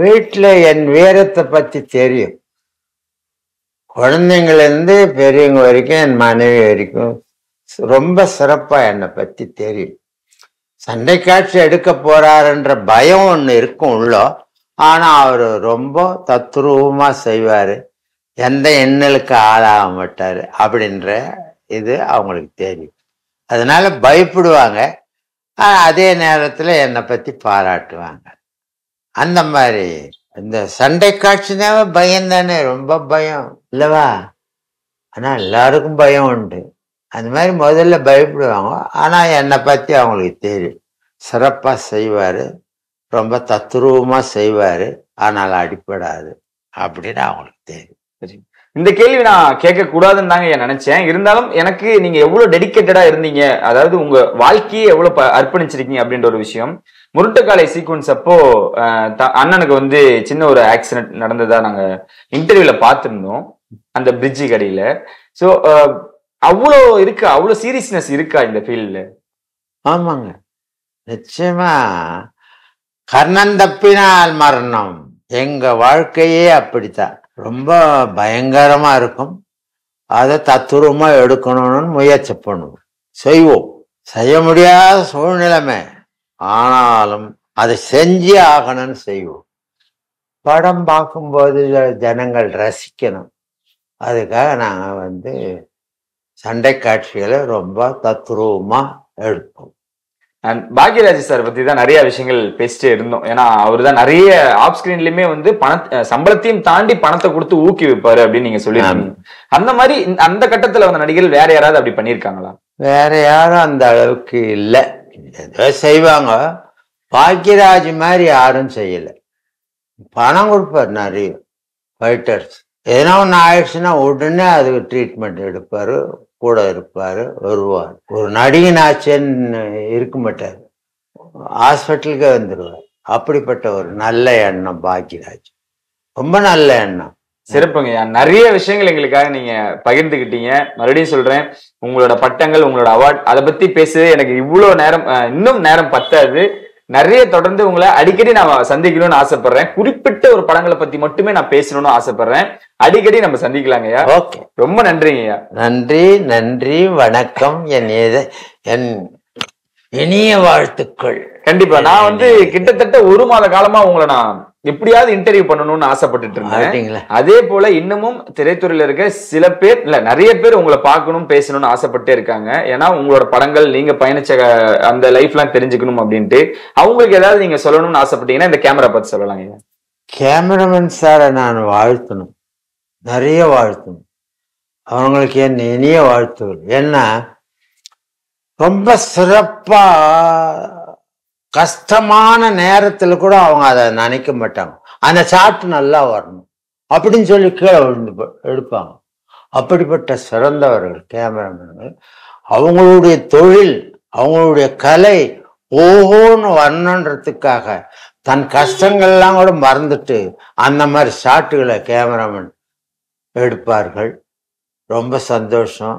வீட்டில் என் வீரத்தை பற்றி தெரியும். குழந்தைங்கள்லேருந்து பெரியவங்க வரைக்கும் என் மனைவி வரைக்கும் ரொம்ப சிறப்பாக என்னை பற்றி தெரியும். சண்டை காட்சி எடுக்க போகிறாருன்ற பயம் ஒன்று இருக்கும் உள்ள. ஆனால் அவர் ரொம்ப தத்ரூபமாக செய்வார், எந்த எண்ணலுக்கு ஆளாக மாட்டார் அப்படின்ற இது அவங்களுக்கு தெரியும். அதனால பயப்படுவாங்க. அதே நேரத்தில் என்னை பற்றி பாராட்டுவாங்க. அந்த மாதிரி இந்த சண்டை காட்சினாவே பயம் தானே, ரொம்ப பயம் இல்லைவா? ஆனால் எல்லாருக்கும் பயம் உண்டு. அந்த மாதிரி முதல்ல பயப்படுவாங்க. ஆனால் என்னை பற்றி அவங்களுக்கு தெரியும். சிறப்பாக செய்வார், ரொம்ப தத்ரூபமாக செய்வார், ஆனால் அடிப்படாது அப்படின்னு அவங்களுக்கு தெரியும். இந்த கேள்வி நான் கேட்கக்கூடாதுன்னு தாங்க என் நினைச்சேன். இருந்தாலும் எனக்கு நீங்க எவ்வளவு டெடிக்கேட்டடா இருந்தீங்க, அதாவது உங்க வாழ்க்கையை எவ்வளவு அர்ப்பணிச்சிருக்கீங்க அப்படின்ற ஒரு விஷயம். முருட்டைக்காலை சீக்வன்ஸ் அப்போ அண்ணனுக்கு வந்து சின்ன ஒரு ஆக்சிடென்ட் நடந்ததா நாங்க இன்டர்வியூல பாத்திருந்தோம், அந்த பிரிட்ஜி கடையில. சோ அவ்வளோ இருக்கா, அவ்வளோ சீரியஸ்னஸ் இருக்கா இந்த ஃபீல்ட்ல? ஆமாங்க, நிச்சயமா. கர்ணன் தப்பினால் மரணம், எங்க வாழ்க்கையே அப்படித்தான். ரொம்ப பயங்கரமாக இருக்கும். அதை தத்துரமாக எடுக்கணும்னு முயற்சி பண்ணுவோம், செய்வோம். செய்ய முடியாத சூழ்நிலைமை, ஆனாலும் அதை செஞ்சு ஆகணும்னு செய்வோம். படம் பார்க்கும்போது ஜனங்கள் ரசிக்கணும், அதுக்காக நாங்கள் வந்து சண்டை காட்சிகளை ரொம்ப தத்ரூபமாக எடுப்போம். பாக்யராஜ் சார் பத்தி தான் நிறைய விஷயங்கள் பேசிட்டே இருந்தோம். ஏன்னா அவரு தான் நிறைய ஆப் ஸ்கிரீன்லயுமே வந்து பண சம்பளத்தையும் தாண்டி பணத்தை கொடுத்து ஊக்கி வைப்பாரு அப்படின்னு நீங்க சொல்லிருக்கீங்க. அந்த மாதிரி அந்த கட்டத்துல வந்த நடிகர்கள் வேற யாராவது அப்படி பண்ணிருக்காங்களா? வேற யாரும் அந்த அளவுக்கு இல்லை, ஏதோ செய்வாங்க. பாக்யராஜ் மாதிரி யாரும் செய்யல. பணம் கொடுப்பாரு நிறைய ஃபைட்டர்ஸ். ஏன்னா ஒன்று ஆயிடுச்சுன்னா உடனே அதுக்கு ட்ரீட்மெண்ட் எடுப்பாரு, கூட இருப்பாரு, வருவார். ஒரு நடிகன் ஆச்சேன்னு இருக்க மாட்டார், ஹாஸ்பிட்டலுக்கே வந்துடுவார். அப்படிப்பட்ட ஒரு நல்ல எண்ணம் பாக்யராஜ், ரொம்ப நல்ல எண்ணம். சிறப்புங்க. நிறைய விஷயங்கள் எங்களுக்காக நீங்க பகிர்ந்துக்கிட்டீங்க. மறுபடியும் சொல்றேன், உங்களோட பட்டங்கள், உங்களோட அவார்ட், அதை பத்தி பேசுறது எனக்கு இவ்வளோ நேரம் இன்னும் நேரம் பத்தாது. நிறைய தொடர்ந்து உங்களை அடிக்கடி நான் சந்திக்கணும்னு ஆசைப்படுறேன். குறிப்பிட்ட ஒரு படங்களை பத்தி மட்டுமே நான் பேசணும்னு ஆசைப்படுறேன். அடிக்கடி நம்ம சந்திக்கலாங்கய்யா. ஓகே, ரொம்ப நன்றிங்கய்யா. நன்றி, நன்றி, வணக்கம். என் என் இனிய வாழ்த்துக்கள். கண்டிப்பா நான் வந்து கிட்டத்தட்ட ஒரு மாத காலமா உங்களை நான் எப்படியாவது இன்டர்வியூ பண்ணணும்னு ஆசைப்பட்டுட்டு இருந்தேன். அதே போல இன்னமும் திரைத்துறையில இருக்க சில பேர், இல்ல நிறைய பேர் உங்களை பார்க்கணும், பேசணும்னு ஆசைப்பட்டே இருக்காங்க. ஏன்னா உங்களோட படங்கள், நீங்க பயணிச்ச அந்த லைஃப் எல்லாம் தெரிஞ்சுக்கணும் அப்படின்ட்டு. அவங்களுக்கு ஏதாவது நீங்க சொல்லணும்னு ஆசைப்பட்டீங்கன்னா இந்த கேமரா பார்த்து சொல்லலாங்க. கேமராமேன் சாரை நான் வாழ்த்தணும், நிறைய வாழ்த்தணும். அவங்களுக்கு என் இனிய வாழ்த்துகள். ஏன்னா ரொம்ப சிறப்பா கஷ்டமான நேரத்தில் கூட அவங்க அதை நினைக்க மாட்டாங்க. அந்த சாட்டு நல்லா வரணும் அப்படின்னு சொல்லி கீழே விழுந்து எடுப்பாங்க. அப்படிப்பட்ட சிறந்தவர்கள் கேமராமேன்கள். அவங்களுடைய தொழில், அவங்களுடைய கலை ஓஹோன்னு வரணுன்றதுக்காக தன் கஷ்டங்கள்லாம் கூட மறந்துட்டு அந்த மாதிரி ஷாட்டுகளை கேமராமேன் எடுப்பார்கள். ரொம்ப சந்தோஷம்.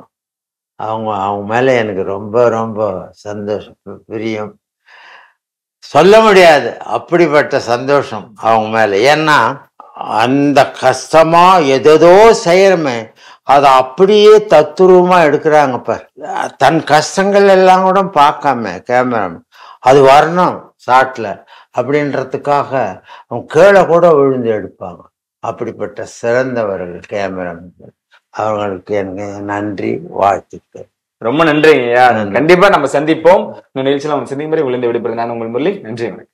அவங்க அவங்க மேலே எனக்கு ரொம்ப ரொம்ப சந்தோஷம், பிரியம், சொல்ல முடியாது. அப்படிப்பட்ட சந்தோஷம் அவங்க மேலே. ஏன்னா அந்த கஷ்டமாக எதோ செய்கிறமே அதை அப்படியே தத்துரூபமாக எடுக்கிறாங்க பார். தன் கஷ்டங்கள் எல்லாம் கூட பார்க்காம கேமராமேன் அது வரணும் ஷாட்டில் அப்படின்றதுக்காக அவங்க கீழே கூட விழுந்து எடுப்பாங்க. அப்படிப்பட்ட சிறந்தவர்கள் கேமராமேன். அவர்களுக்கு எனக்கு நன்றி, வாழ்த்துக்கள். ரொம்ப நன்றிங்கய்யா. கண்டிப்பா நம்ம சந்திப்போம். நிகழ்ச்சியில் நம்ம சந்திக்கும் மாதிரி விழுந்து விடுபடுறேன். நான் உங்கள் முரளி. நன்றி.